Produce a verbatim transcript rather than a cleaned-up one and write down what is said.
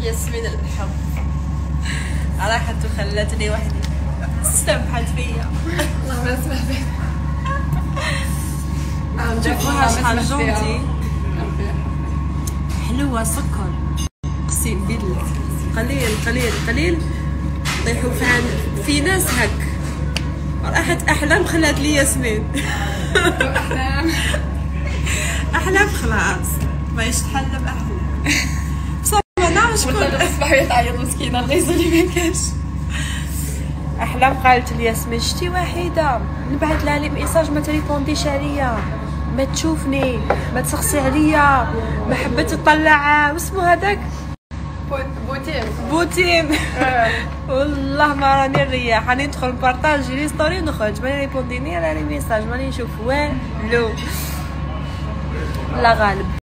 ياسمين الحب راحت وخلتني وحدي، استمحت فيا. الله ما اسمح فيها. شحال جمتي حلوة سكر، اقسم بالله. قليل قليل قليل طيحوا في ناس هك. راحت أحلام خلات لي ياسمين. أحلام خلاص ما يشتحل بأحلام. والله الصبح وهي تعيط مسكينه، الله يزولي ما كانش احلام. قالت لي ياسمين شتي وحيده، نبعث لها لي ميساج ما تريبونديش عليا، ما تشوفني، ما تسقسي عليا، ما حبت تطلع واسمو هذاك بوتيم بوتيم والله ما راني نريح، راني ندخل نبارطاجي لي ستوري ونخرج، ما ريبونديني على لي ميساج، ماني نشوف والو. الله غالب.